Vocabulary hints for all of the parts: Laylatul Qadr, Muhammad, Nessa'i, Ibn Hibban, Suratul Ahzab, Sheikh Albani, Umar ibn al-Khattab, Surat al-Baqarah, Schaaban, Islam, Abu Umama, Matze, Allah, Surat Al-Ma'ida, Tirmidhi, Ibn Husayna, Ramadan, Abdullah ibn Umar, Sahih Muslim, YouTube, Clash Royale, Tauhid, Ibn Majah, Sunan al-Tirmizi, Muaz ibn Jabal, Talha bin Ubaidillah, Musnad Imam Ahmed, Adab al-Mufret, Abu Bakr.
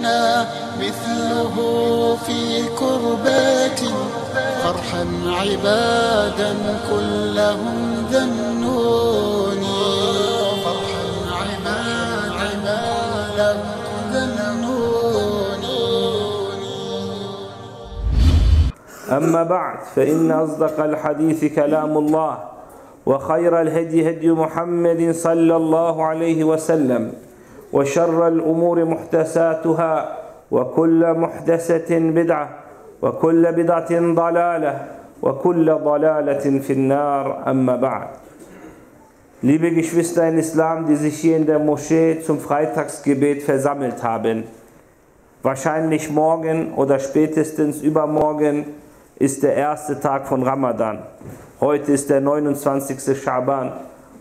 منا مثله في كربات فرحا عبادا كلهم ذنوني فرحا عبادا لم ذنوني. أما بعد فإن أصدق الحديث كلام الله وخير الهدي هدي محمد صلى الله عليه وسلم وشر الأمور محدثاتها وكل محدثة بدعة وكل بدعة ضلالة وكل ضلالة في النار. أما بعد. Liebe Geschwister in Islam, die sich hier in der Moschee zum Freitagsgebet versammelt haben, wahrscheinlich morgen oder spätestens übermorgen ist der erste Tag von Ramadan. Heute ist der 29. Schaaban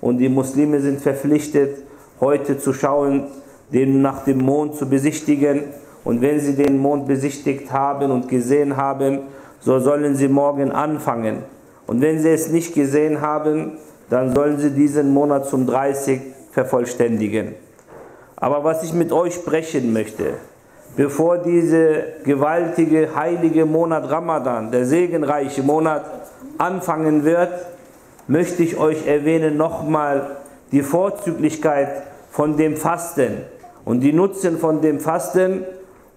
und die Muslime sind verpflichtet, heute zu schauen, den nach dem Mond zu besichtigen. Und wenn sie den Mond besichtigt haben und gesehen haben, so sollen sie morgen anfangen. Und wenn sie es nicht gesehen haben, dann sollen sie diesen Monat zum 30 vervollständigen. Aber was ich mit euch sprechen möchte, bevor dieser gewaltige, heilige Monat Ramadan, der segenreiche Monat, anfangen wird, möchte ich euch erwähnen nochmal die Vorzüglichkeit von dem Fasten und die Nutzen von dem Fasten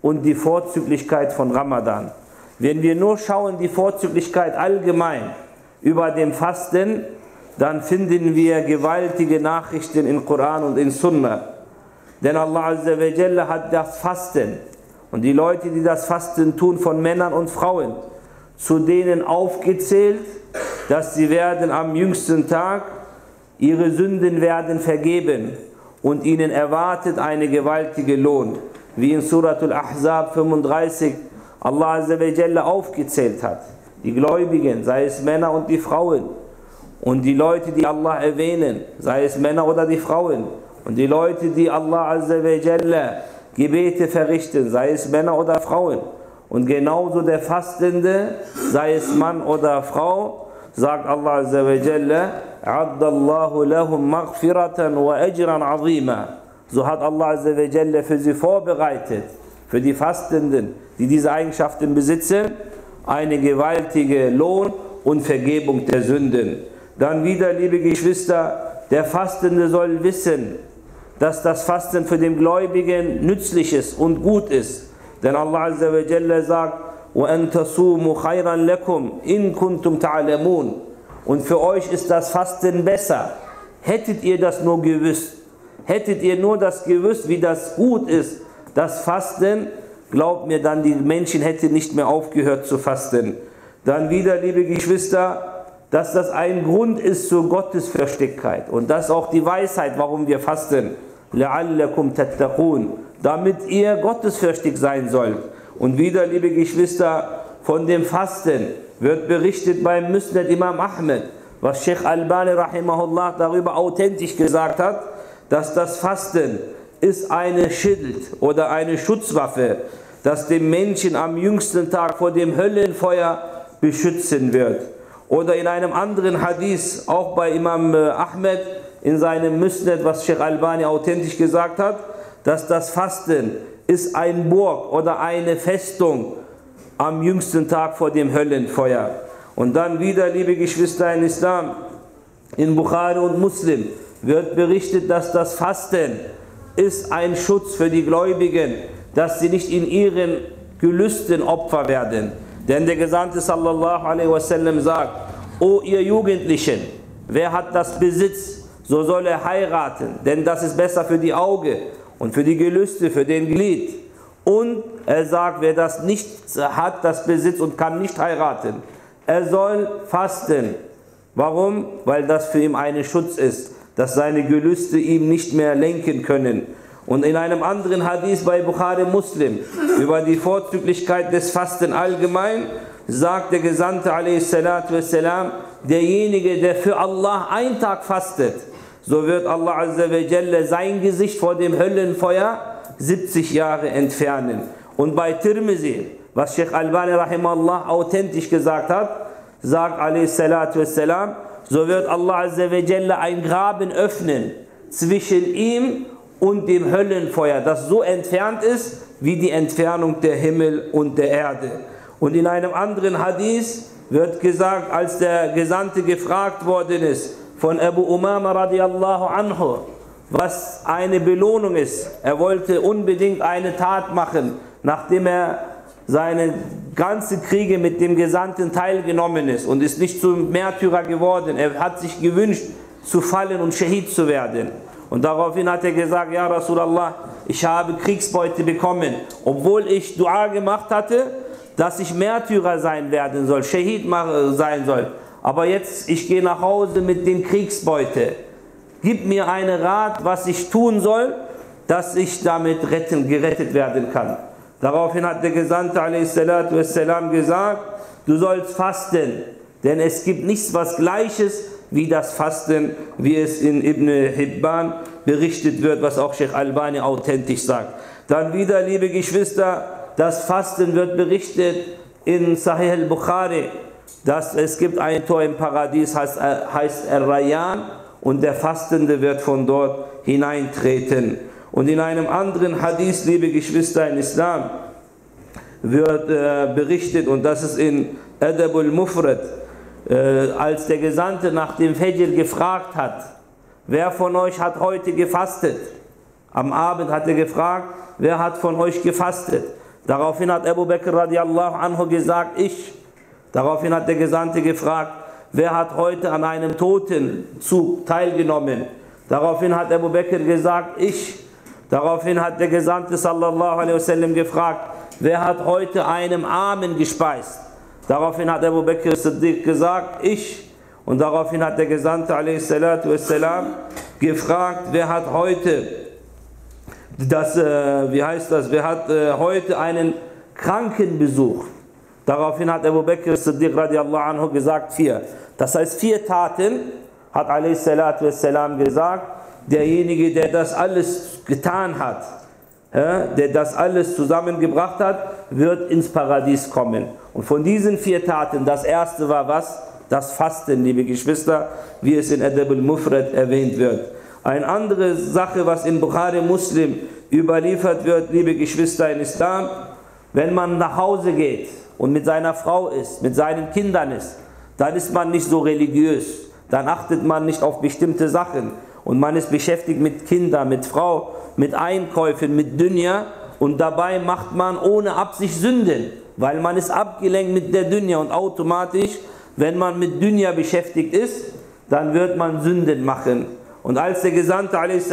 und die Vorzüglichkeit von Ramadan. Wenn wir nur schauen, die Vorzüglichkeit allgemein über dem Fasten, dann finden wir gewaltige Nachrichten in Qur'an und in Sunnah. Denn Allah Azza wa Jalla hat das Fasten und die Leute, die das Fasten tun, von Männern und Frauen, zu denen aufgezählt, dass sie werden am jüngsten Tag, ihre Sünden werden vergeben und ihnen erwartet eine gewaltige Lohn, wie in Suratul Ahzab 35 Allah Azza wa Jalla aufgezählt hat. Die Gläubigen, sei es Männer und die Frauen, und die Leute, die Allah erwähnen, sei es Männer oder die Frauen, und die Leute, die Allah Azza wa Jalla Gebete verrichten, sei es Männer oder Frauen, und genauso der Fastende, sei es Mann oder Frau, sagt Allah Azza wa Jalla, Addallahu lahum maghfiratan wa ajran azima. So hat Allah Azza wa Jalla für sie vorbereitet, für die Fastenden, die diese Eigenschaften besitzen, eine gewaltige Lohn und Vergebung der Sünden. Dann wieder, liebe Geschwister, der Fastende soll wissen, dass das Fasten für den Gläubigen nützlich ist und gut ist. Denn Allah Azza wa Jalla sagt, وَأَنْ تَصُومُ خَيْرًا لَكُمْ إِن كُنْتُمْ تَعْلَمُونَ. Und für euch ist das Fasten besser. Hättet ihr das nur gewusst, hättet ihr nur das gewusst, wie das gut ist, das Fasten, glaubt mir, dann die Menschen hätten nicht mehr aufgehört zu fasten. Dann wieder, liebe Geschwister, dass das ein Grund ist zur Gottesfürchtigkeit und das ist auch die Weisheit, warum wir fasten. لَعَلَّكُمْ تَتَّقُونَ, damit ihr gottesfürchtig sein sollt. Und wieder, liebe Geschwister, von dem Fasten wird berichtet beim Musnad Imam Ahmed, was Sheikh Albani rahimahullah darüber authentisch gesagt hat, dass das Fasten ist eine Schild oder eine Schutzwaffe, das den Menschen am jüngsten Tag vor dem Höllenfeuer beschützen wird. Oder in einem anderen Hadith, auch bei Imam Ahmed, in seinem Musnad, was Sheikh Albani authentisch gesagt hat, dass das Fasten ist eine Burg oder eine Festung am jüngsten Tag vor dem Höllenfeuer. Und dann wieder, liebe Geschwister in Islam, in Bukhari und Muslim wird berichtet, dass das Fasten ist ein Schutz für die Gläubigen, dass sie nicht in ihren Gelüsten Opfer werden. Denn der Gesandte sallallahu alaihi wasallam sagt, O ihr Jugendlichen, wer hat das Besitz, so soll er heiraten, denn das ist besser für die Augen und für die Gelüste, für den Glied. Und er sagt, wer das nicht hat, das Besitz und kann nicht heiraten, er soll fasten. Warum? Weil das für ihn ein Schutz ist, dass seine Gelüste ihm nicht mehr lenken können. Und in einem anderen Hadith bei Bukhari Muslim über die Vorzüglichkeit des Fasten allgemein sagt der Gesandte a.s. derjenige, der für Allah einen Tag fastet, so wird Allah Azza wa Jalla sein Gesicht vor dem Höllenfeuer 70 Jahre entfernen. Und bei Tirmidhi, was Sheikh Albani rahimahullah authentisch gesagt hat, sagt a.s. so wird Allah Azza wa Jalla ein Graben öffnen zwischen ihm und dem Höllenfeuer, das so entfernt ist wie die Entfernung der Himmel und der Erde. Und in einem anderen Hadith wird gesagt, als der Gesandte gefragt worden ist von Abu Umama radiallahu anhu, was eine Belohnung ist. Er wollte unbedingt eine Tat machen, nachdem er seine ganze Kriege mit dem Gesandten teilgenommen ist und ist nicht zum Märtyrer geworden. Er hat sich gewünscht, zu fallen und Schahid zu werden. Und daraufhin hat er gesagt, ja Rasulallah, ich habe Kriegsbeute bekommen, obwohl ich Dua gemacht hatte, dass ich Märtyrer sein werden soll, Schahid sein soll. Aber jetzt, ich gehe nach Hause mit dem Kriegsbeute. Gib mir einen Rat, was ich tun soll, dass ich damit gerettet werden kann. Daraufhin hat der Gesandte a.s. gesagt, du sollst fasten, denn es gibt nichts was Gleiches wie das Fasten, wie es in Ibn Hibban berichtet wird, was auch Sheikh Albani authentisch sagt. Dann wieder, liebe Geschwister, das Fasten wird berichtet in Sahih al-Bukhari, dass es gibt ein Tor im Paradies, heißt Al-Rayyan, und der Fastende wird von dort hineintreten. Und in einem anderen Hadith, liebe Geschwister im Islam, wird berichtet, und das ist in Adab al-Mufret, als der Gesandte nach dem Fajr gefragt hat, wer von euch hat heute gefastet? Am Abend hat er gefragt, wer hat von euch gefastet? Daraufhin hat Abu Bakr radiallahu anhu gesagt, ich. Daraufhin hat der Gesandte gefragt, wer hat heute an einem Totenzug teilgenommen? Daraufhin hat Abu Bakr gesagt, ich. Daraufhin hat der Gesandte sallallahu alaihi wasallam gefragt, wer hat heute einem Armen gespeist? Daraufhin hat Abu Bakr Siddiq gesagt, ich. Und daraufhin hat der Gesandte alaihi salatu wassalam gefragt, wer hat heute wer hat heute einen Kranken besucht? Daraufhin hat Abu Bakr Siddiq radiallahu anhu gesagt, 4. Das heißt, 4 Taten hat a.s. gesagt, derjenige, der das alles getan hat, der das alles zusammengebracht hat, wird ins Paradies kommen. Und von diesen 4 Taten, das erste war was? Das Fasten, liebe Geschwister, wie es in Adab al-Mufred erwähnt wird. Eine andere Sache, was in Bukhari Muslim überliefert wird, liebe Geschwister in Islam, wenn man nach Hause geht und mit seiner Frau ist, mit seinen Kindern ist, dann ist man nicht so religiös, dann achtet man nicht auf bestimmte Sachen und man ist beschäftigt mit Kindern, mit Frau, mit Einkäufen, mit Dunya, und dabei macht man ohne Absicht Sünden, weil man ist abgelenkt mit der Dunya, und automatisch, wenn man mit Dunya beschäftigt ist, dann wird man Sünden machen. Und als der Gesandte a.s.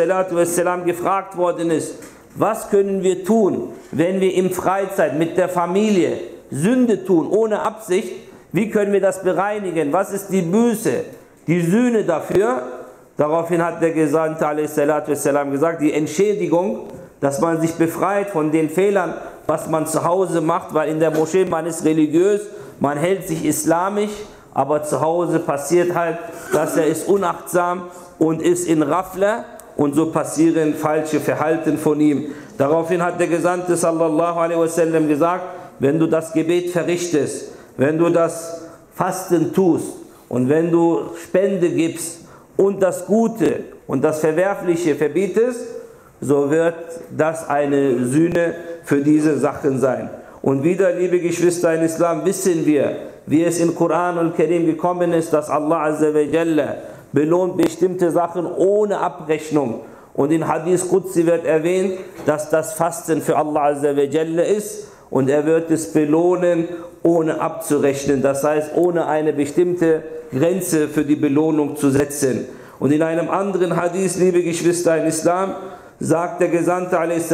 gefragt worden ist, was können wir tun, wenn wir in Freizeit mit der Familie Sünde tun, ohne Absicht? Wie können wir das bereinigen? Was ist die Buße, die Sühne dafür? Daraufhin hat der Gesandte a.s. gesagt, die Entschädigung, dass man sich befreit von den Fehlern, was man zu Hause macht, weil in der Moschee man ist religiös, man hält sich islamisch, aber zu Hause passiert halt, dass er ist unachtsam und ist in Raffler, und so passieren falsche Verhalten von ihm. Daraufhin hat der Gesandte sallallahu alaihi wasallam gesagt, wenn du das Gebet verrichtest, wenn du das Fasten tust und wenn du Spende gibst und das Gute und das Verwerfliche verbietest, so wird das eine Sühne für diese Sachen sein. Und wieder, liebe Geschwister in Islam, wissen wir, wie es im Koran al-Karim gekommen ist, dass Allah azza wa jalla belohnt bestimmte Sachen ohne Abrechnung. Und in Hadith Qudsi wird erwähnt, dass das Fasten für Allah azza wa jalla ist, und er wird es belohnen, ohne abzurechnen. Das heißt, ohne eine bestimmte Grenze für die Belohnung zu setzen. Und in einem anderen Hadith, liebe Geschwister in Islam, sagt der Gesandte a.s.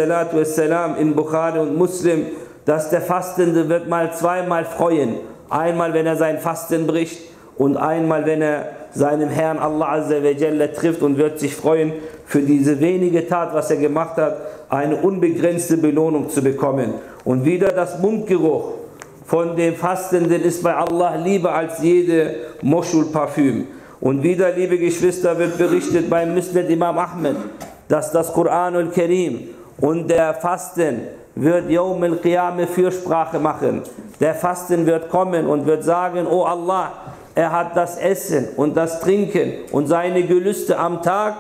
in Bukhari und Muslim, dass der Fastende wird mal zweimal freuen. Einmal, wenn er sein Fasten bricht, und einmal, wenn er seinem Herrn Allah azza wa jalla trifft, und wird sich freuen, für diese wenige Tat, was er gemacht hat, eine unbegrenzte Belohnung zu bekommen. Und wieder, das Mundgeruch von dem Fastenden ist bei Allah lieber als jede Moschul-Parfüm. Und wieder, liebe Geschwister, wird berichtet beim Musnad Imam Ahmed, dass das Qur'an al-Karim und der Fasten wird Yawm al-Qiyamah Fürsprache machen. Der Fasten wird kommen und wird sagen, oh Allah, er hat das Essen und das Trinken und seine Gelüste am Tag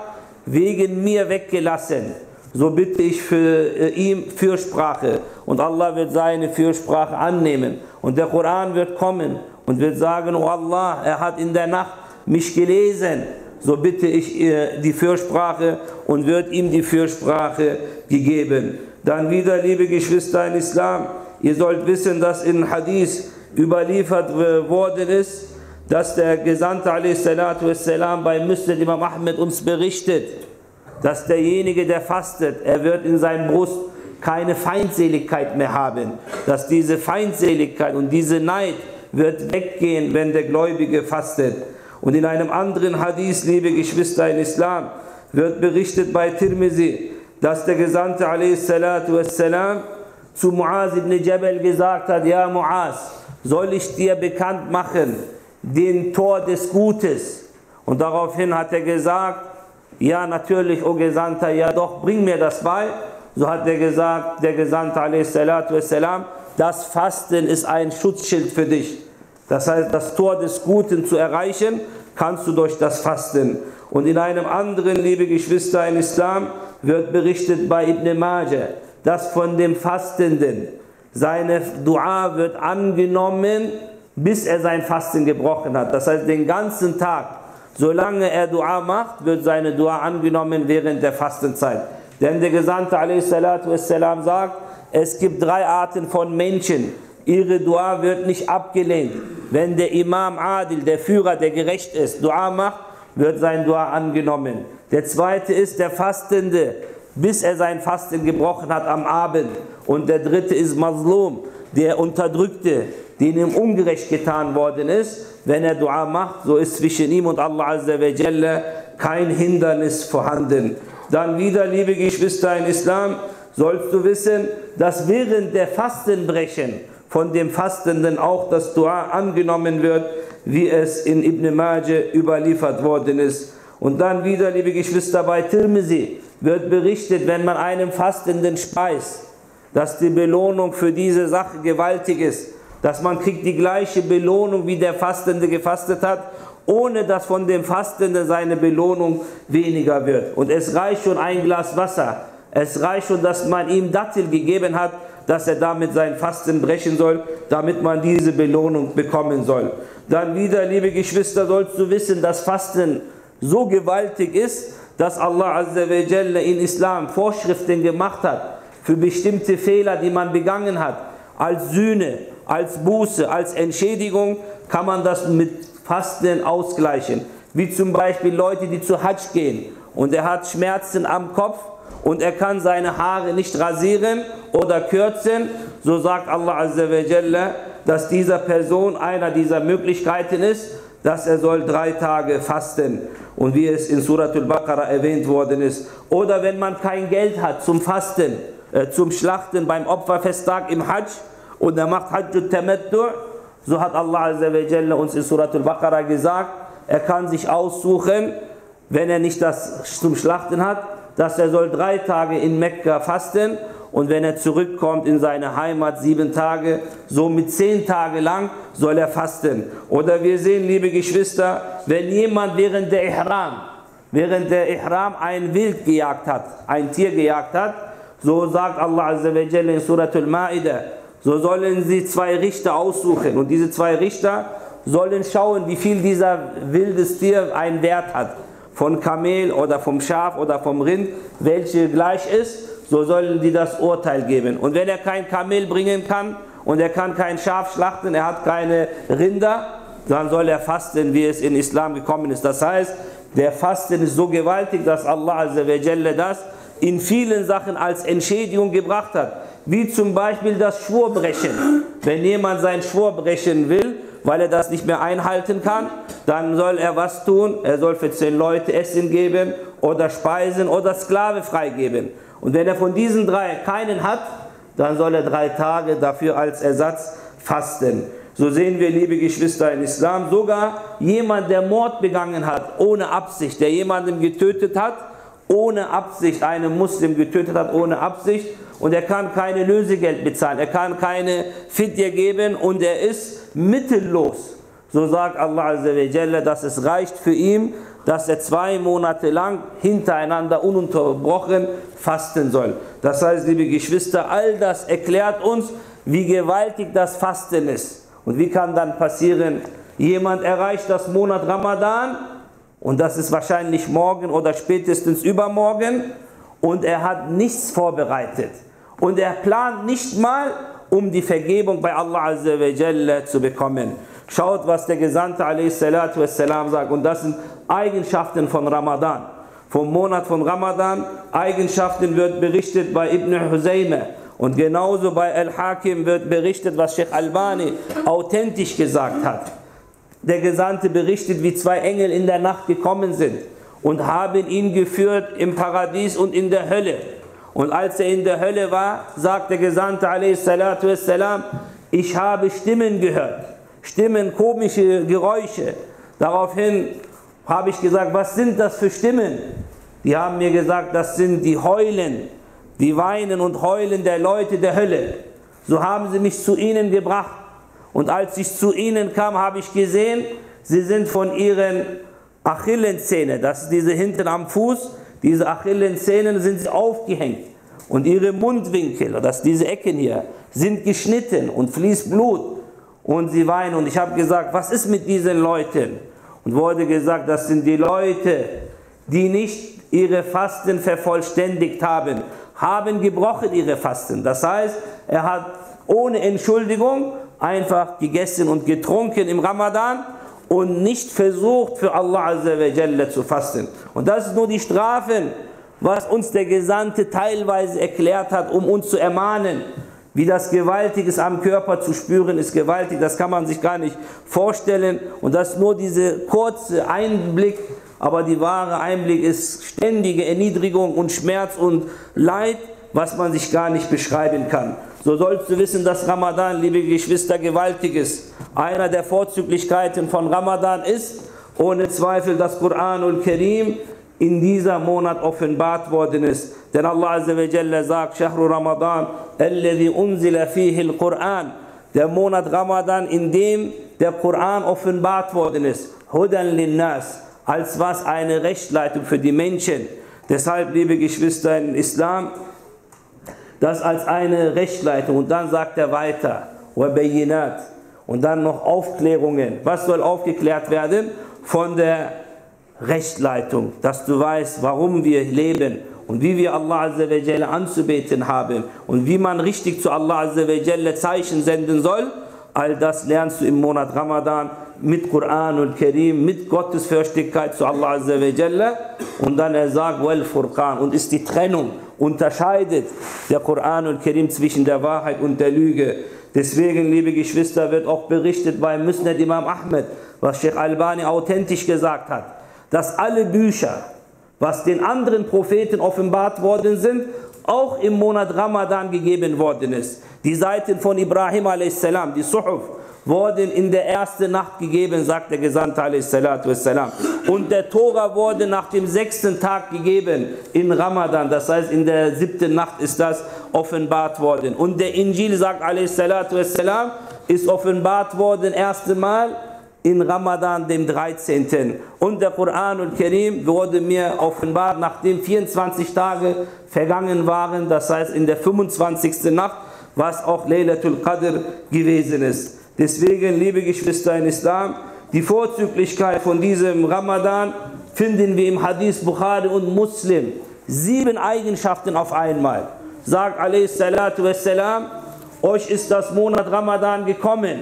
wegen mir weggelassen. so bitte ich für ihn Fürsprache und Allah wird seine Fürsprache annehmen. Und der Koran wird kommen und wird sagen, oh Allah, er hat in der Nacht mich gelesen. So bitte ich die Fürsprache und wird ihm die Fürsprache gegeben. Dann wieder, liebe Geschwister im Islam, ihr sollt wissen, dass in Hadith überliefert worden ist, dass der Gesandte a.s. bei Musnad Imam Ahmed uns berichtet, dass derjenige, der fastet, er wird in seinem Brust keine Feindseligkeit mehr haben, dass diese Feindseligkeit und diese Neid wird weggehen, wenn der Gläubige fastet. Und in einem anderen Hadith, liebe Geschwister im Islam, wird berichtet bei Tirmidhi, dass der Gesandte a.s. zu Muaz ibn Jabal gesagt hat, ja Muaz, soll ich dir bekannt machen, den Tor des Gutes? Und daraufhin hat er gesagt, ja natürlich, o Gesandter, ja doch, bring mir das bei. So hat er gesagt, der Gesandte a.s., das Fasten ist ein Schutzschild für dich. Das heißt, das Tor des Guten zu erreichen, kannst du durch das Fasten. Und in einem anderen, liebe Geschwister im Islam, wird berichtet bei Ibn Majah, dass von dem Fastenden seine Dua wird angenommen, bis er sein Fasten gebrochen hat. Das heißt, den ganzen Tag, solange er Dua macht, wird seine Dua angenommen während der Fastenzeit. Denn der Gesandte a.s. sagt, es gibt drei Arten von Menschen. Ihre Dua wird nicht abgelehnt. Wenn der Imam Adil, der Führer, der gerecht ist, Dua macht, wird sein Dua angenommen. Der zweite ist der Fastende, bis er sein Fasten gebrochen hat am Abend. Und der dritte ist Mazlum, der Unterdrückte, den ihm ungerecht getan worden ist. Wenn er Dua macht, so ist zwischen ihm und Allah Azza wa Jalla kein Hindernis vorhanden. Dann wieder, liebe Geschwister im Islam, sollst du wissen, dass während der Fastenbrechen von dem Fastenden auch das Dua angenommen wird, wie es in Ibn Majah überliefert worden ist. Und dann wieder, liebe Geschwister, bei Tirmidhi wird berichtet, wenn man einem Fastenden speist, dass die Belohnung für diese Sache gewaltig ist, dass man kriegt die gleiche Belohnung, wie der Fastende gefastet hat, ohne dass von dem Fastenden seine Belohnung weniger wird. Und es reicht schon ein Glas Wasser, es reicht schon, dass man ihm Dattel gegeben hat, dass er damit sein Fasten brechen soll, damit man diese Belohnung bekommen soll. Dann wieder, liebe Geschwister, sollst du wissen, dass Fasten so gewaltig ist, dass Allah Azza wa Jalla in Islam Vorschriften gemacht hat für bestimmte Fehler, die man begangen hat. Als Sühne, als Buße, als Entschädigung kann man das mit Fasten ausgleichen. Wie zum Beispiel Leute, die zu Hajj gehen und er hat Schmerzen am Kopf und er kann seine Haare nicht rasieren oder kürzen. So sagt Allah Azza wa Jalla, dass dieser Person einer dieser Möglichkeiten ist, dass er soll 3 Tage fasten. Und wie es in Surat al-Baqarah erwähnt worden ist. Oder wenn man kein Geld hat zum Fasten, zum Schlachten beim Opferfesttag im Hajj und er macht Hajj al-Tamattu', so hat Allah Azza wa Jalla uns in Surat al-Baqarah gesagt, er kann sich aussuchen, wenn er nicht das zum Schlachten hat, dass er soll 3 Tage in Mekka fasten und wenn er zurückkommt in seine Heimat 7 Tage, somit 10 Tage lang soll er fasten. Oder wir sehen, liebe Geschwister, wenn jemand während der Ihram ein Wild gejagt hat, ein Tier gejagt hat, so sagt Allah Azza wa Jalla in Surat al-Ma'ida, so sollen sie 2 Richter aussuchen und diese 2 Richter sollen schauen, wie viel dieser wildes Tier einen Wert hat. Von Kamel oder vom Schaf oder vom Rind, welche gleich ist, so sollen die das Urteil geben. Und wenn er kein Kamel bringen kann und er kann kein Schaf schlachten, er hat keine Rinder, dann soll er fasten, wie es in Islam gekommen ist. Das heißt, der Fasten ist so gewaltig, dass Allah Azza wa Jalla das in vielen Sachen als Entschädigung gebracht hat. Wie zum Beispiel das Schwurbrechen. Wenn jemand sein Schwur brechen will, weil er das nicht mehr einhalten kann, dann soll er was tun, er soll für 10 Leute Essen geben oder Speisen oder Sklave freigeben. Und wenn er von diesen 3 keinen hat, dann soll er 3 Tage dafür als Ersatz fasten. So sehen wir, liebe Geschwister im Islam, sogar jemand, der Mord begangen hat, ohne Absicht, der jemanden getötet hat, ohne Absicht, einen Muslim getötet hat, ohne Absicht, und er kann keine Lösegeld bezahlen, er kann keine Fidya geben und er ist mittellos. So sagt Allah Azza wa Jalla, dass es reicht für ihn, dass er 2 Monate lang hintereinander ununterbrochen fasten soll. Das heißt, liebe Geschwister, all das erklärt uns, wie gewaltig das Fasten ist. Und wie kann dann passieren, jemand erreicht das Monat Ramadan, und das ist wahrscheinlich morgen oder spätestens übermorgen, und er hat nichts vorbereitet. Und er plant nicht mal, um die Vergebung bei Allah Azza wa Jalla zu bekommen. Schaut, was der Gesandte a.s. sagt. Und das sind Eigenschaften von Ramadan. Vom Monat von Ramadan, Eigenschaften wird berichtet bei Ibn Husayna. Und genauso bei Al-Hakim wird berichtet, was Sheikh Albani authentisch gesagt hat. Der Gesandte berichtet, wie 2 Engel in der Nacht gekommen sind und haben ihn geführt im Paradies und in der Hölle. Und als er in der Hölle war, sagt der Gesandte a.s., ich habe Stimmen gehört. Stimmen, komische Geräusche. Daraufhin habe ich gesagt, was sind das für Stimmen? Die haben mir gesagt, das sind die Heulen, die Weinen und Heulen der Leute der Hölle. So haben sie mich zu ihnen gebracht. Und als ich zu ihnen kam, habe ich gesehen, sie sind von ihren Achillenzähnen, das ist diese hinten am Fuß, diese Achillenzähnen sind aufgehängt. Und ihre Mundwinkel, das sind diese Ecken hier, sind geschnitten und fließt Blut. Und sie weinen. Und ich habe gesagt, was ist mit diesen Leuten? Und wurde gesagt, das sind die Leute, die nicht ihre Fasten vervollständigt haben, haben gebrochen ihre Fasten. Das heißt, er hat ohne Entschuldigung einfach gegessen und getrunken im Ramadan und nicht versucht, für Allah Azza wa Jalla zu fasten. Und das ist nur die Strafen, was uns der Gesandte teilweise erklärt hat, um uns zu ermahnen. Wie das gewaltig ist, am Körper zu spüren, ist gewaltig. Das kann man sich gar nicht vorstellen. Und das ist nur dieser kurze Einblick. Aber der wahre Einblick ist ständige Erniedrigung und Schmerz und Leid, was man sich gar nicht beschreiben kann. So sollst du wissen, dass Ramadan, liebe Geschwister, gewaltig ist. Einer der Vorzüglichkeiten von Ramadan ist, ohne Zweifel, dass Qur'an al-Karim in dieser Monat offenbart worden ist. Denn Allah Azza wa Jalla sagt, Shahru Ramadan, alladhi unzila fihi al-Qur'an, der Monat Ramadan, in dem der Qur'an offenbart worden ist. Hudan linnas, als was eine Rechtsleitung für die Menschen. Deshalb, liebe Geschwister im Islam, das als eine Rechtsleitung. Und dann sagt er weiter, wa bayinat, und dann noch Aufklärungen. Was soll aufgeklärt werden? Von der Rechtsleitung, dass du weißt, warum wir leben und wie wir Allah Azza wa Jalla anzubeten haben und wie man richtig zu Allah Azza wa Jalla Zeichen senden soll. All das lernst du im Monat Ramadan mit Qur'an und Karim, mit Gottesfürchtigkeit zu Allah Azza wa Jalla. Und dann er sagt, wal Furqan, und ist die Trennung, unterscheidet der Qur'an und Karim zwischen der Wahrheit und der Lüge. Deswegen, liebe Geschwister, wird auch berichtet bei Musnad Imam Ahmed, was Sheikh Albani authentisch gesagt hat, dass alle Bücher, was den anderen Propheten offenbart worden sind, auch im Monat Ramadan gegeben worden ist. Die Seiten von Ibrahim a.s., die Suhuf, wurden in der ersten Nacht gegeben, sagt der Gesandte a.s. Und der Tora wurde nach dem 6. Tag gegeben in Ramadan, das heißt in der 7. Nacht ist das offenbart worden. Und der Injil, sagt a.s., ist offenbart worden erste Mal in Ramadan, dem 13. Und der Qur'an al-Karim wurde mir offenbart, nachdem 24 Tage vergangen waren, das heißt in der 25. Nacht, was auch Laylatul Qadr gewesen ist. Deswegen, liebe Geschwister im Islam, die Vorzüglichkeit von diesem Ramadan finden wir im Hadith Bukhari und Muslim. 7 Eigenschaften auf einmal. Sagt a.s., euch ist das Monat Ramadan gekommen,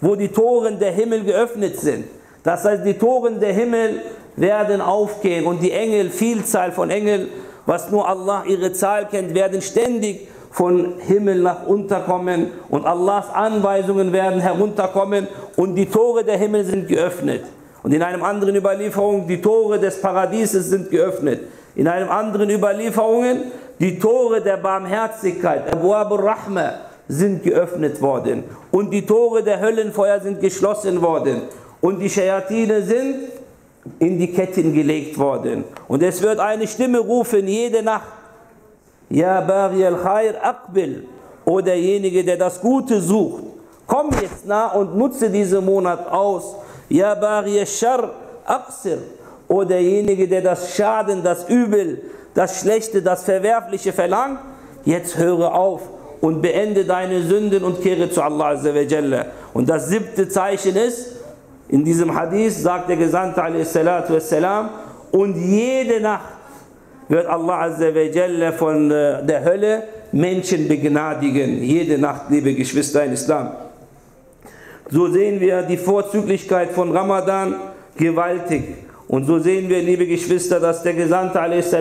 wo die Toren der Himmel geöffnet sind. Das heißt, die Toren der Himmel werden aufgehen und die Engel, Vielzahl von Engeln, was nur Allah ihre Zahl kennt, werden ständig von Himmel nach unten kommen und Allahs Anweisungen werden herunterkommen und die Tore der Himmel sind geöffnet. Und in einem anderen Überlieferung, die Tore des Paradieses sind geöffnet. In einem anderen Überlieferungen, die Tore der Barmherzigkeit, Abwab al-Rahma, sind geöffnet worden und die Tore der Höllenfeuer sind geschlossen worden und die Schäatine sind in die Ketten gelegt worden. Und es wird eine Stimme rufen, jede Nacht, Ya Bari al-Khair Aqbil, o derjenige, der das Gute sucht, komm jetzt nah und nutze diesen Monat aus, Ya Bari al-Shar Aqsir, O derjenige, der das Schaden, das Übel, das Schlechte, das Verwerfliche verlangt, jetzt höre auf und beende deine Sünden und kehre zu Allah Azza wa Jalla. Und das 7. Zeichen ist, in diesem Hadith sagt der Gesandte a.s. und jede Nacht wird Allah Azza wa Jalla von der Hölle Menschen begnadigen. Jede Nacht, liebe Geschwister in Islam. So sehen wir die Vorzüglichkeit von Ramadan gewaltig. Und so sehen wir, liebe Geschwister, dass der Gesandte a.s.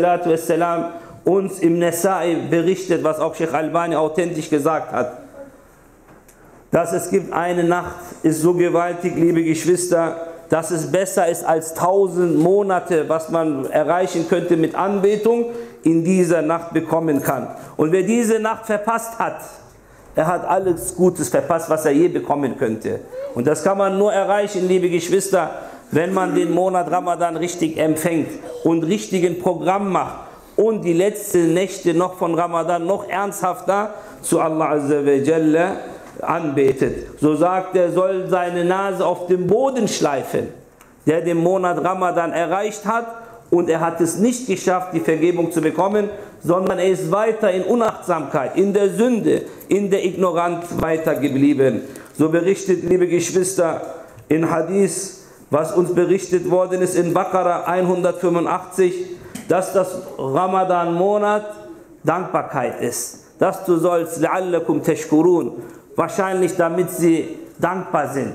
uns im Nessa'i berichtet, was auch Sheikh Albani authentisch gesagt hat. Dass es gibt eine Nacht, ist so gewaltig, liebe Geschwister, dass es besser ist als 1000 Monate, was man erreichen könnte mit Anbetung, in dieser Nacht bekommen kann. Und wer diese Nacht verpasst hat, er hat alles Gutes verpasst, was er je bekommen könnte. Und das kann man nur erreichen, liebe Geschwister, wenn man den Monat Ramadan richtig empfängt und richtigen Programm macht und die letzten Nächte noch von Ramadan noch ernsthafter zu Allah Azza wa Jalla anbetet. So sagt er, soll seine Nase auf dem Boden schleifen, der den Monat Ramadan erreicht hat und er hat es nicht geschafft, die Vergebung zu bekommen, sondern er ist weiter in Unachtsamkeit, in der Sünde, in der Ignoranz weitergeblieben. So berichtet, liebe Geschwister, in Hadith, was uns berichtet worden ist in Baqarah 185, dass das Ramadan-Monat Dankbarkeit ist. Dass du sollst, لَعَلَّكُمْ تَشْكُرُونَ, wahrscheinlich damit sie dankbar sind.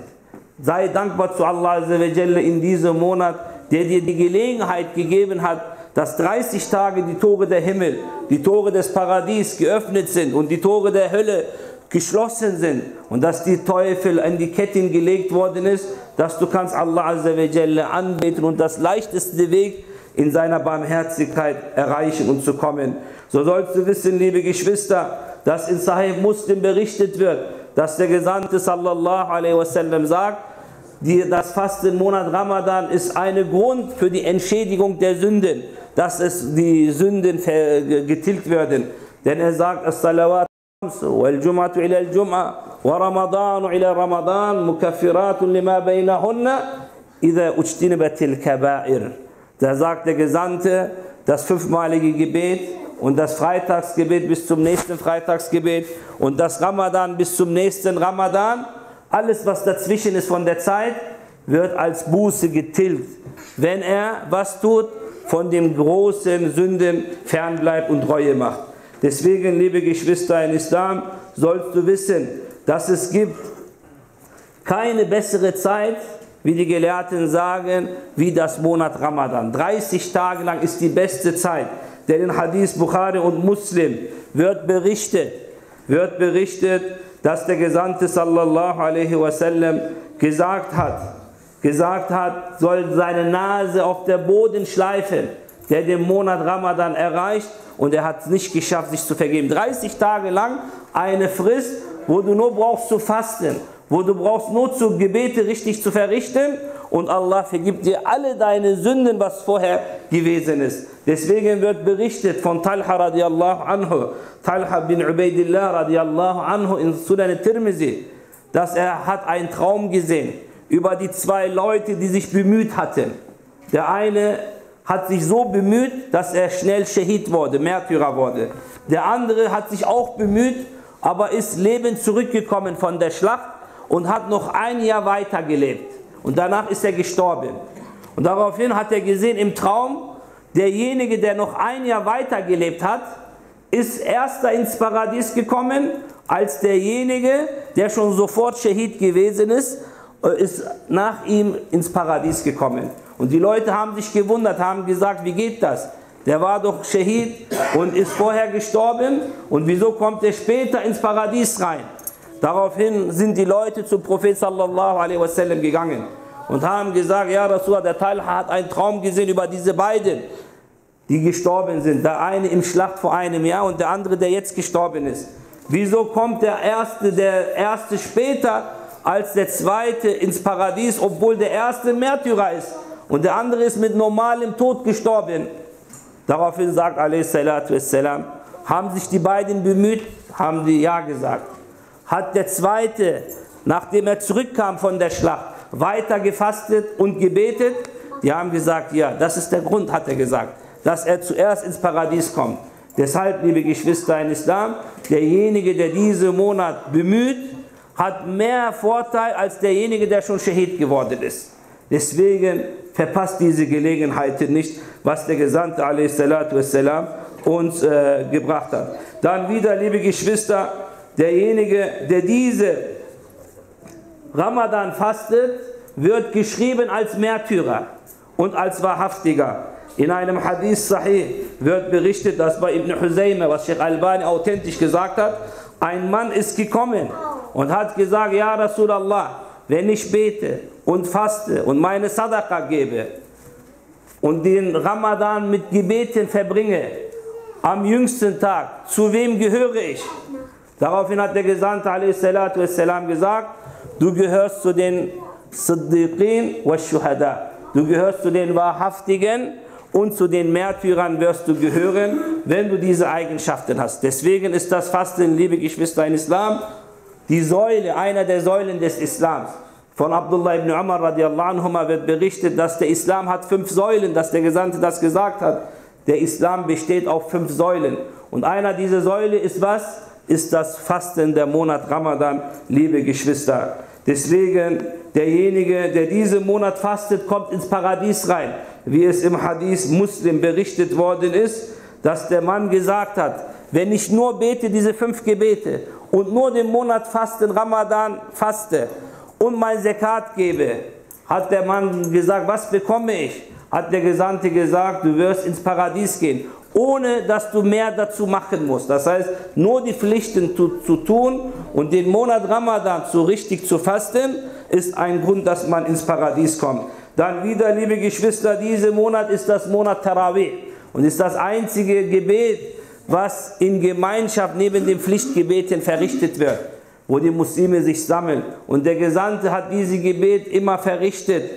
Sei dankbar zu Allah Azza wa Jalla in diesem Monat, der dir die Gelegenheit gegeben hat, dass 30 Tage die Tore der Himmel, die Tore des Paradies geöffnet sind und die Tore der Hölle geschlossen sind und dass die Teufel an die Ketten gelegt worden ist, dass du kannst Allah Azza wa Jalla anbeten und das leichteste Weg in seiner Barmherzigkeit erreichen und zu kommen. So sollst du wissen, liebe Geschwister, dass in Sahih Muslim berichtet wird, dass der Gesandte sallallahu alaihi wasallam sagt, das Fastenmonat Ramadan ist ein Grund für die Entschädigung der Sünden, dass es die Sünden getilgt werden. Denn er sagt, as-salawat wal-jum'atu ila al-jum'a wa ramadanu ila ramadan mukaffiratun lima bainahunna idha ujtinabatil kaba'ir. Da sagt der Gesandte, das 5-malige Gebet und das Freitagsgebet bis zum nächsten Freitagsgebet und das Ramadan bis zum nächsten Ramadan, alles was dazwischen ist von der Zeit, wird als Buße getilgt, wenn er was tut, von dem großen Sünden fernbleibt und Reue macht. Deswegen, liebe Geschwister in Islam, sollst du wissen, dass es gibt keine bessere Zeit, wie die Gelehrten sagen, wie das Monat Ramadan. 30 Tage lang ist die beste Zeit. Denn in Hadith Bukhari und Muslim wird berichtet, dass der Gesandte sallallahu alaihi wasallam gesagt hat, soll seine Nase auf der Boden schleifen, der den Monat Ramadan erreicht und er hat es nicht geschafft, sich zu vergeben. 30 Tage lang eine Frist, wo du nur brauchst zu fasten, wo du brauchst nur zu Gebete richtig zu verrichten und Allah vergibt dir alle deine Sünden, was vorher gewesen ist. Deswegen wird berichtet von Talha radiallahu anhu, Talha bin Ubaidillah radiallahu anhu in Sunan al-Tirmizi, dass er hat einen Traum gesehen über die 2 Leute, die sich bemüht hatten. Der eine hat sich so bemüht, dass er schnell Schahid wurde, Märtyrer wurde. Der andere hat sich auch bemüht, aber ist lebend zurückgekommen von der Schlacht und hat noch 1 Jahr weitergelebt. Und danach ist er gestorben. Und daraufhin hat er gesehen im Traum, derjenige, der noch 1 Jahr weitergelebt hat, ist erster ins Paradies gekommen, als derjenige, der schon sofort Schahid gewesen ist, ist nach ihm ins Paradies gekommen. Und die Leute haben sich gewundert, haben gesagt, wie geht das? Der war doch Schahid und ist vorher gestorben und wieso kommt er später ins Paradies rein? Daraufhin sind die Leute zum Prophet sallallahu alaihi wasallam gegangen und haben gesagt, ja Rasul, der Talha hat einen Traum gesehen über diese beiden, die gestorben sind. Der eine im Schlacht vor einem Jahr und der andere, der jetzt gestorben ist. Wieso kommt der erste später als der zweite ins Paradies, obwohl der erste Märtyrer ist und der andere ist mit normalem Tod gestorben? Daraufhin sagt alaihi salatu wassalam, haben sich die beiden bemüht, haben die ja gesagt. Hat der zweite, nachdem er zurückkam von der Schlacht, weiter gefastet und gebetet, Die haben gesagt, ja, das ist der Grund, hat er gesagt, dass er zuerst ins Paradies kommt. Deshalb, liebe Geschwister im Islam, derjenige, der diesen Monat bemüht, hat mehr Vorteil als derjenige, der schon Schahid geworden ist. Deswegen verpasst diese Gelegenheiten nicht, was der Gesandte a.s. uns gebracht hat. Dann wieder, liebe Geschwister, derjenige, der diese Ramadan fastet, wird geschrieben als Märtyrer und als Wahrhaftiger. In einem Hadith Sahih wird berichtet, dass bei Ibn Husayna, was Sheikh Albani authentisch gesagt hat, ein Mann ist gekommen und hat gesagt, ja Rasulallah, wenn ich bete und faste und meine Sadaqa gebe und den Ramadan mit Gebeten verbringe, am jüngsten Tag, zu wem gehöre ich? Daraufhin hat der Gesandte a.s. gesagt, du gehörst zu den Siddiqin wa Shuhada. Du gehörst zu den Wahrhaftigen und zu den Märtyrern wirst du gehören, wenn du diese Eigenschaften hast. Deswegen ist das Fasten, liebe Geschwister im Islam, die Säule, einer der Säulen des Islams. Von Abdullah ibn Umar radiallahu anhuma wird berichtet, dass der Islam hat 5 Säulen, dass der Gesandte das gesagt hat. Der Islam besteht auf 5 Säulen. Und einer dieser Säulen ist was? Ist das Fasten der Monat Ramadan, liebe Geschwister. Deswegen, derjenige, der diesen Monat fastet, kommt ins Paradies rein. Wie es im Hadith Muslim berichtet worden ist, dass der Mann gesagt hat, wenn ich nur bete, diese 5 Gebete und nur den Monat Fasten, Ramadan faste und mein Zakat gebe, hat der Mann gesagt, was bekomme ich? Hat der Gesandte gesagt, du wirst ins Paradies gehen, ohne dass du mehr dazu machen musst. Das heißt, nur die Pflichten zu tun und den Monat Ramadan so richtig zu fasten, ist ein Grund, dass man ins Paradies kommt. Dann wieder, liebe Geschwister, dieser Monat ist das Monat Tarawih und ist das einzige Gebet, was in Gemeinschaft neben den Pflichtgebeten verrichtet wird, wo die Muslime sich sammeln. Und der Gesandte hat dieses Gebet immer verrichtet.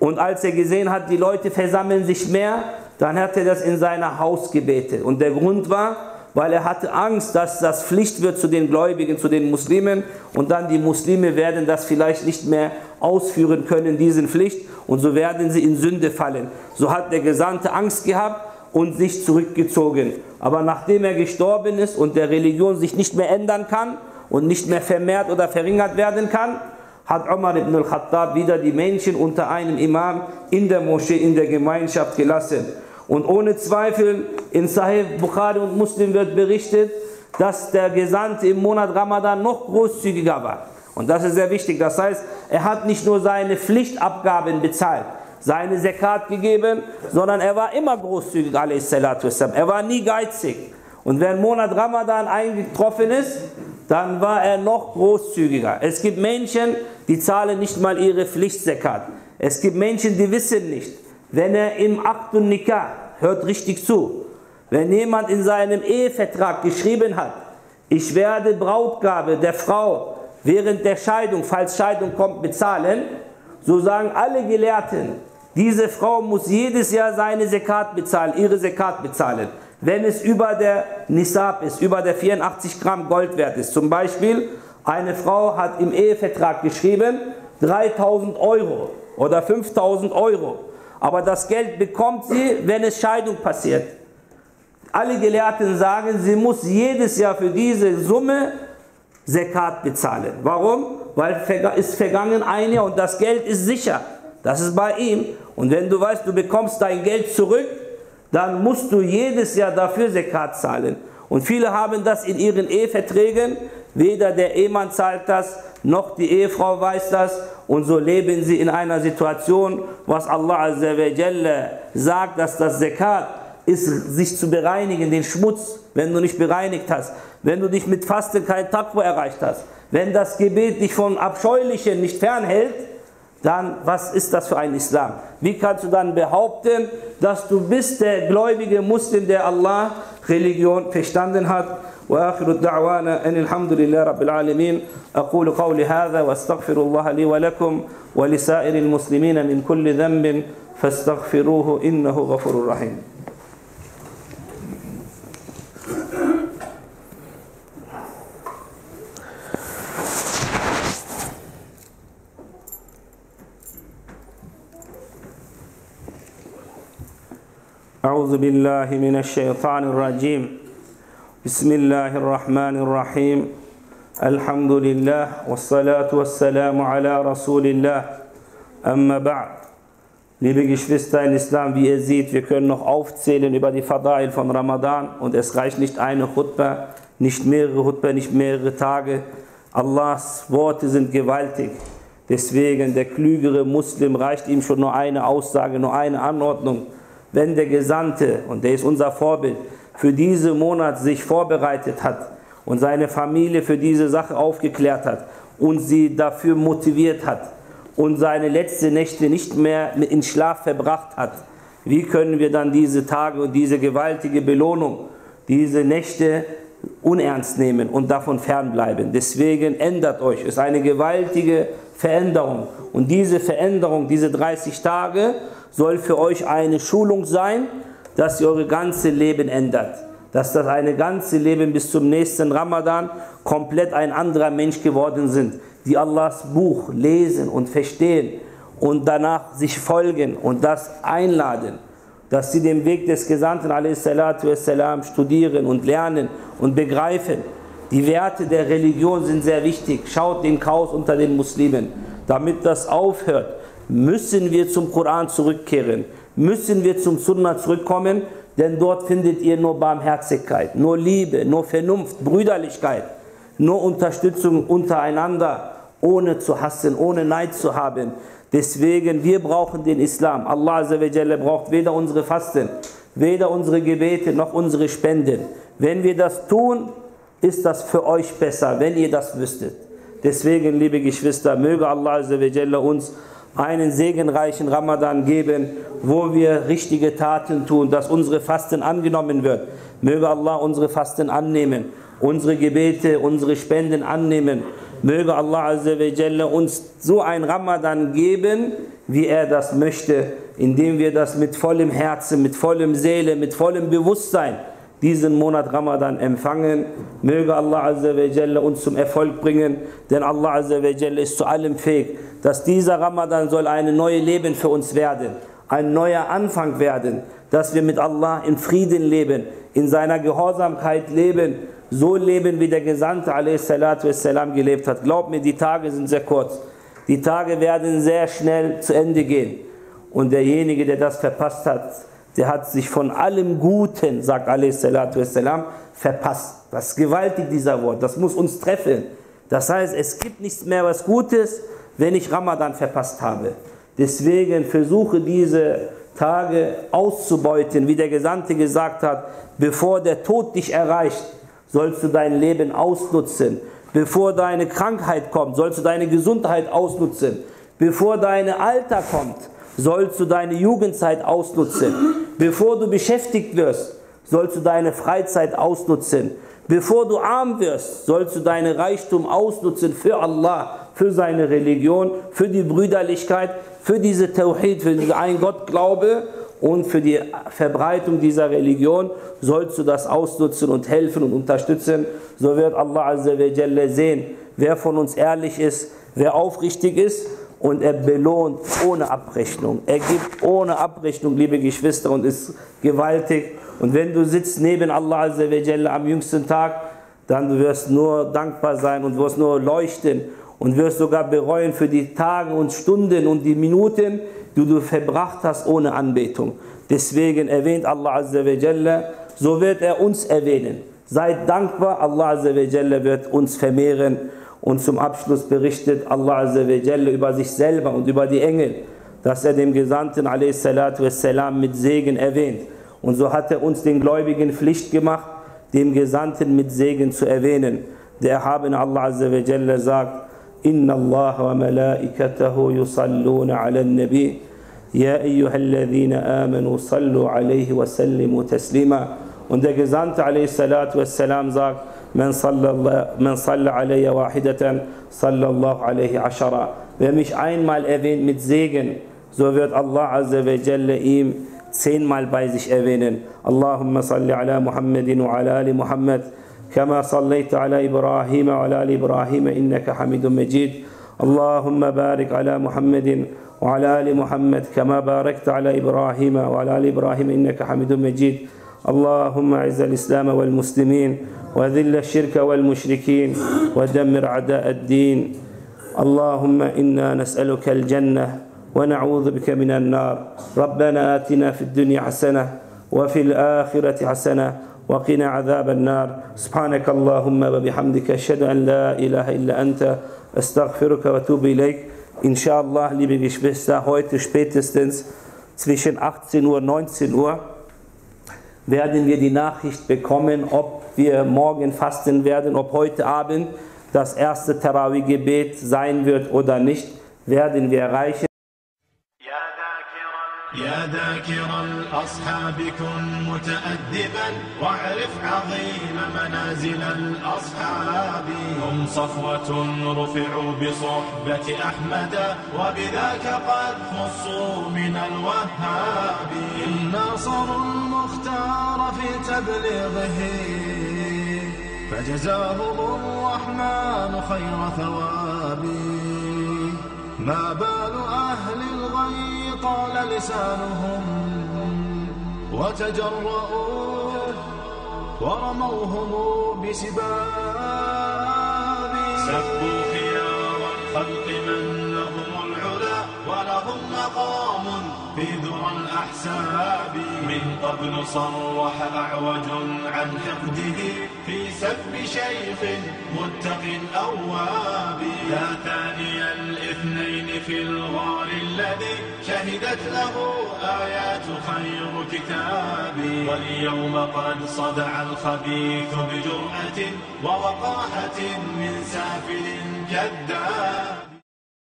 Und als er gesehen hat, die Leute versammeln sich mehr, dann hat er das in seiner Haus gebetet. Und der Grund war, weil er hatte Angst, dass das Pflicht wird zu den Gläubigen, zu den Muslimen. Und dann die Muslime werden das vielleicht nicht mehr ausführen können, diesen Pflicht. Und so werden sie in Sünde fallen. So hat der Gesandte Angst gehabt und sich zurückgezogen. Aber nachdem er gestorben ist und der Religion sich nicht mehr ändern kann und nicht mehr vermehrt oder verringert werden kann, hat Umar ibn al-Khattab wieder die Menschen unter einem Imam in der Moschee, in der Gemeinschaft gelassen. Und ohne Zweifel, in Sahih Bukhari und Muslim wird berichtet, dass der Gesandte im Monat Ramadan noch großzügiger war. Und das ist sehr wichtig. Das heißt, er hat nicht nur seine Pflichtabgaben bezahlt, seine Zakat gegeben, sondern er war immer großzügig, a.s. Er war nie geizig. Und wenn Monat Ramadan eingetroffen ist, dann war er noch großzügiger. Es gibt Menschen, die zahlen nicht mal ihre Pflichtzakat. Es gibt Menschen, die wissen nicht, wenn er im Akt und Nikah, hört richtig zu, wenn jemand in seinem Ehevertrag geschrieben hat, ich werde Brautgabe der Frau während der Scheidung, falls Scheidung kommt, bezahlen, so sagen alle Gelehrten, diese Frau muss jedes Jahr seine Zakat bezahlen, ihre Zakat bezahlen. Wenn es über der Nisab ist, über der 84 Gramm Gold wert ist. Zum Beispiel, eine Frau hat im Ehevertrag geschrieben, 3.000 Euro oder 5.000 Euro. Aber das Geld bekommt sie, wenn es Scheidung passiert. Alle Gelehrten sagen, sie muss jedes Jahr für diese Summe Zakat bezahlen. Warum? Weil es vergangen ein Jahr und das Geld ist sicher. Das ist bei ihm. Und wenn du weißt, du bekommst dein Geld zurück, dann musst du jedes Jahr dafür Zakat zahlen. Und viele haben das in ihren Eheverträgen. Weder der Ehemann zahlt das, noch die Ehefrau weiß das. Und so leben sie in einer Situation, was Allah Azza wa Jalla sagt, dass das Zakat ist, sich zu bereinigen, den Schmutz, wenn du nicht bereinigt hast. Wenn du dich mit Fasten kein Taqwa erreicht hast. Wenn das Gebet dich von Abscheulichen nicht fernhält, dann, was ist das für ein Islam? Wie kannst du dann behaupten, dass du bist der gläubige Muslim, der Allah Religion verstanden hat? وآخر الدعوانا أن الحمد لله رب العالمين أقول قولي هذا واستغفر الله لي ولكم ولسائر المسلمين من كل ذنب فاستغفروه إنه غفور رحيم. أعوذ بالله من الشيطان الرجيم بسم الله الرحمن الرحيم الحمد لله والصلاة والسلام على رسول الله أما بعد. Liebe Geschwister in Islam, wie ihr seht, wir können noch aufzählen über die Fadail von Ramadan und es reicht nicht eine Khutbah, nicht mehrere Khutbah, nicht mehrere Tage. Allahs Worte sind gewaltig. Deswegen, der klügere Muslim reicht ihm schon nur eine Aussage, nur eine Anordnung. Wenn der Gesandte, und der ist unser Vorbild, für diesen Monat sich vorbereitet hat und seine Familie für diese Sache aufgeklärt hat und sie dafür motiviert hat und seine letzten Nächte nicht mehr in Schlaf verbracht hat, wie können wir dann diese Tage und diese gewaltige Belohnung, diese Nächte unernst nehmen und davon fernbleiben? Deswegen ändert euch, es ist eine gewaltige Veränderung. Und diese Veränderung, diese 30 Tage, soll für euch eine Schulung sein, dass ihr euer ganzes Leben ändert. Dass das eine ganze Leben bis zum nächsten Ramadan komplett ein anderer Mensch geworden sind, die Allahs Buch lesen und verstehen und danach sich folgen und das einladen, dass sie den Weg des Gesandten a.s. studieren und lernen und begreifen. Die Werte der Religion sind sehr wichtig. Schaut den Chaos unter den Muslimen. Damit das aufhört, müssen wir zum Koran zurückkehren, müssen wir zum Sunnah zurückkommen, denn dort findet ihr nur Barmherzigkeit, nur Liebe, nur Vernunft, Brüderlichkeit, nur Unterstützung untereinander, ohne zu hassen, ohne Neid zu haben. Deswegen, wir brauchen den Islam. Allah Azza wa Jalla braucht weder unsere Fasten, weder unsere Gebete, noch unsere Spenden. Wenn wir das tun, ist das für euch besser, wenn ihr das wüsstet. Deswegen, liebe Geschwister, möge Allah Azza wa Jalla uns einen segenreichen Ramadan geben, wo wir richtige Taten tun, dass unsere Fasten angenommen wird. Möge Allah unsere Fasten annehmen, unsere Gebete, unsere Spenden annehmen. Möge Allah Azza wa Jalla uns so ein Ramadan geben, wie er das möchte, indem wir das mit vollem Herzen, mit vollem Seele, mit vollem Bewusstsein diesen Monat Ramadan empfangen. Möge Allah Azza wa Jalla uns zum Erfolg bringen, denn Allah Azza wa Jalla ist zu allem fähig. Dass dieser Ramadan soll ein neues Leben für uns werden, ein neuer Anfang werden, dass wir mit Allah in Frieden leben, in seiner Gehorsamkeit leben, so leben, wie der Gesandte a.s. gelebt hat. Glaubt mir, die Tage sind sehr kurz. Die Tage werden sehr schnell zu Ende gehen. Und derjenige, der das verpasst hat, der hat sich von allem Guten, sagt a.s., verpasst. Das ist gewaltig, dieser Wort. Das muss uns treffen. Das heißt, es gibt nichts mehr was Gutes, wenn ich Ramadan verpasst habe. Deswegen versuche diese Tage auszubeuten, wie der Gesandte gesagt hat, bevor der Tod dich erreicht, sollst du dein Leben ausnutzen. Bevor deine Krankheit kommt, sollst du deine Gesundheit ausnutzen. Bevor dein Alter kommt, sollst du deine Jugendzeit ausnutzen. Bevor du beschäftigt wirst, sollst du deine Freizeit ausnutzen. Bevor du arm wirst, sollst du deinen Reichtum ausnutzen für Allah, für seine Religion, für die Brüderlichkeit, für diese Tawhid, für diesen Ein-Gott-Glaube und für die Verbreitung dieser Religion sollst du das ausnutzen und helfen und unterstützen. So wird Allah Azza wa Jalla sehen, wer von uns ehrlich ist, wer aufrichtig ist, und er belohnt ohne Abrechnung. Er gibt ohne Abrechnung, liebe Geschwister, und ist gewaltig. Und wenn du sitzt neben Allah Azza wa Jalla am jüngsten Tag, dann wirst du nur dankbar sein und wirst nur leuchten und wirst sogar bereuen für die Tage und Stunden und die Minuten, die du verbracht hast ohne Anbetung. Deswegen erwähnt Allah Azza wa Jalla, so wird er uns erwähnen. Seid dankbar, Allah Azza wa Jalla wird uns vermehren. Und zum Abschluss berichtet Allah Azza wa Jalla über sich selber und über die Engel, dass er dem Gesandten a.s. mit Segen erwähnt. Und so hat er uns den Gläubigen Pflicht gemacht, dem Gesandten mit Segen zu erwähnen. Der Erhabene Allah Azza wa Jalla sagt, Inna Allah wa malaikatahu yusalluna ala al-Nabi, ya ayyuhalladhina amanu sallu alayhi wa sallimu taslima. Und der Gesandte a.s. sagt, Man salla alayya wahidatan, sallallahu alayhi ashara. Wer mich einmal erwähnt mit Segen, so wird Allah Azza wa Jalla ihm 10-mal bei sich erwähnen. Allahumma salli ala Muhammadin wa ala ali Muhammad, kama sallaita ala Ibrahim wa ala ali Ibrahim, innaka hamidun majid. اللهم بارك على محمد وعلى آل محمد كما باركت على إبراهيم وعلى آل إبراهيم إنك حميد مجيد اللهم أعز الإسلام والمسلمين وذل الشرك والمشركين ودمر أعداء الدين اللهم إنا نسألك الجنة ونعوذ بك من النار ربنا آتنا في الدنيا حسنة وفي الآخرة حسنة وقنا عذاب النار سبحانك اللهم وبحمدك أشهد أن لا إله إلا أنت أستغفرك وأتوب إليك. Inshallah, liebe Geschwister, heute spätestens zwischen 18 Uhr und 19 Uhr werden wir die Nachricht bekommen, ob wir morgen fasten werden, ob heute Abend das erste Tarawih-Gebet sein wird oder nicht, werden wir erreichen. يا ذاكر الأصحاب كن متأدبا واعرف عظيم منازل الأصحاب هم صفوة رفعوا بصحبة أحمد وبذاك قد خصوا من الوهاب ناصروا المختار في تبليغه فجزاهم الرحمن خير ثواب ما بال أهل الغيب طال لسانهم وتجرؤوا ورموهم بسباب سبوا خيار الخلق من لهم العلا ولهم مقام في ذرى الأحساب من قبل صرح أعوج عن حقده في سب شيخ متق أواب لا ثاني الاثنين في الغار الذي شهدت له آيات خير كتابي واليوم قد صدع الخبيث بجرأة ووقاحة من سافل كذاب